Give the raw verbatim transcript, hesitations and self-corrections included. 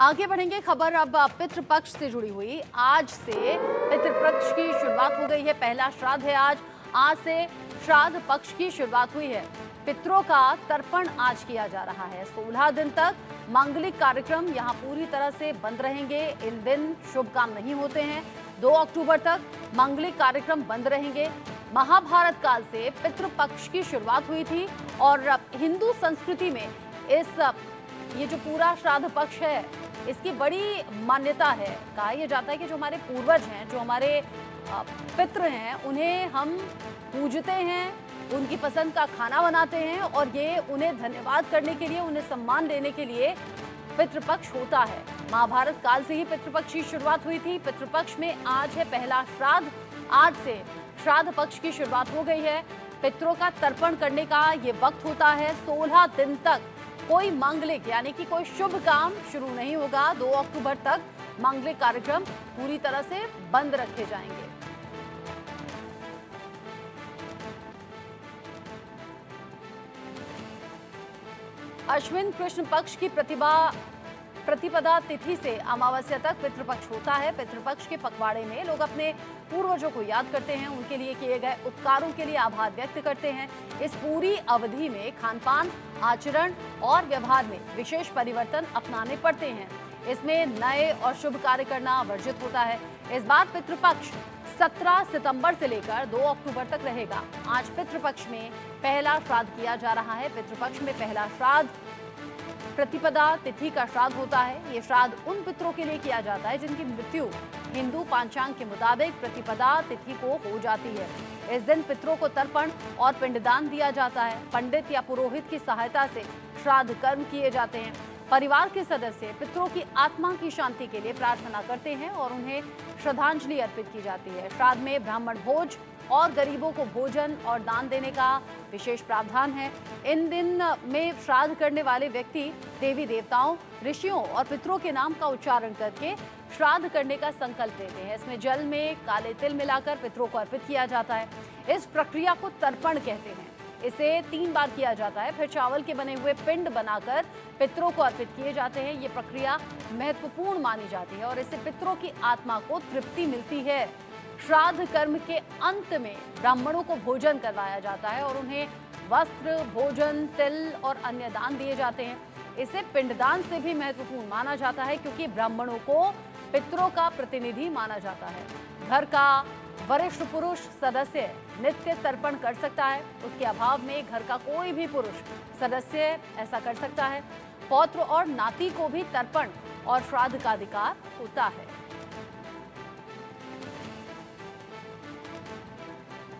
आगे बढ़ेंगे। खबर अब पितृपक्ष से जुड़ी हुई। आज से पितृपक्ष की शुरुआत हो गई है। पहला श्राद्ध है आज। आज से श्राद्ध पक्ष की शुरुआत हुई है। पितरों का तर्पण आज किया जा रहा है। सोलह दिन तक मांगलिक कार्यक्रम यहाँ पूरी तरह से बंद रहेंगे। इन दिन शुभ काम नहीं होते हैं। दो अक्टूबर तक मांगलिक कार्यक्रम बंद रहेंगे। महाभारत काल से पितृपक्ष की शुरुआत हुई थी और हिंदू संस्कृति में इस ये जो पूरा श्राद्ध पक्ष है इसकी बड़ी मान्यता है। कहा यह जाता है कि जो हमारे पूर्वज हैं, जो हमारे पितृ हैं, उन्हें हम पूजते हैं, उनकी पसंद का खाना बनाते हैं और ये उन्हें धन्यवाद करने के लिए, उन्हें सम्मान देने के लिए पितृपक्ष होता है। महाभारत काल से ही पितृपक्ष की शुरुआत हुई थी। पितृपक्ष में आज है पहला श्राद्ध। आज से श्राद्ध पक्ष की शुरुआत हो गई है। पितरों का तर्पण करने का ये वक्त होता है। सोलह दिन तक कोई मांगलिक यानी कि कोई शुभ काम शुरू नहीं होगा। दो अक्टूबर तक मांगलिक कार्यक्रम पूरी तरह से बंद रखे जाएंगे। अश्विन कृष्ण पक्ष की प्रतिभा प्रतिपदा तिथि से अमावस्या तक पितृपक्ष होता है। पितृपक्ष के पखवाड़े में लोग अपने पूर्वजों को याद करते हैं, उनके लिए किए गए उपकारों के लिए आभार व्यक्त करते हैं। इस पूरी अवधि में खानपान, आचरण और व्यवहार में विशेष परिवर्तन अपनाने पड़ते हैं। इसमें नए और शुभ कार्य करना वर्जित होता है। इस बार पितृपक्ष सत्रह सितंबर से लेकर दो अक्टूबर तक रहेगा। आज पितृपक्ष में पहला श्राद्ध किया जा रहा है। पितृपक्ष में पहला श्राद्ध प्रतिपदा तिथि का श्राद्ध होता है। ये श्राद्ध उन पितरों के लिए किया जाता है जिनकी मृत्यु हिंदू पंचांग के मुताबिक प्रतिपदा तिथि को हो जाती है। इस दिन पितरों को तर्पण और पिंडदान दिया जाता है। पंडित या पुरोहित की सहायता से श्राद्ध कर्म किए जाते हैं। परिवार के सदस्य पितरों की आत्मा की शांति के लिए प्रार्थना करते हैं और उन्हें श्रद्धांजलि अर्पित की जाती है। श्राद्ध में ब्राह्मण भोज और गरीबों को भोजन और दान देने का विशेष प्रावधान है। इन दिन में श्राद्ध करने वाले व्यक्ति देवी देवताओं, ऋषियों और पितरों के नाम का उच्चारण करके श्राद्ध करने का संकल्प लेते हैं। इसमें जल में काले तिल मिलाकर पितरों को अर्पित किया जाता है। इस प्रक्रिया को तर्पण कहते हैं। इसे तीन बार किया जाता है। फिर चावल के बने हुए पिंड बनाकर पितरों को अर्पित किए जाते हैं। ये प्रक्रिया महत्वपूर्ण मानी जाती है और इससे पितरों की आत्मा को तृप्ति मिलती है। श्राद्ध कर्म के अंत में ब्राह्मणों को भोजन करवाया जाता है और उन्हें वस्त्र, भोजन, तिल और अन्य दान दिए जाते हैं। इसे पिंडदान से भी महत्वपूर्ण माना जाता है क्योंकि ब्राह्मणों को पितरों का प्रतिनिधि माना जाता है। घर का वरिष्ठ पुरुष सदस्य नित्य तर्पण कर सकता है। उसके अभाव में घर का कोई भी पुरुष सदस्य ऐसा कर सकता है। पौत्र और नाती को भी तर्पण और श्राद्ध का अधिकार होता है।